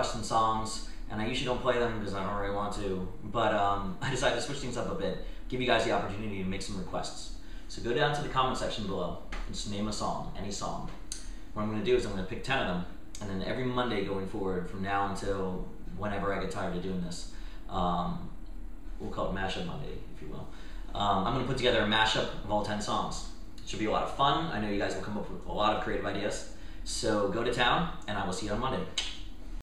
requesting songs, and I usually don't play them because I don't really want to, but I decided to switch things up a bit, give you guys the opportunity to make some requests. So go down to the comment section below and just name a song, any song. What I'm going to do is I'm going to pick 10 of them, and then every Monday going forward, from now until whenever I get tired of doing this, we'll call it Mashup Monday, if you will. I'm going to put together a mashup of all 10 songs. It should be a lot of fun. I know you guys will come up with a lot of creative ideas. So go to town, and I will see you on Monday.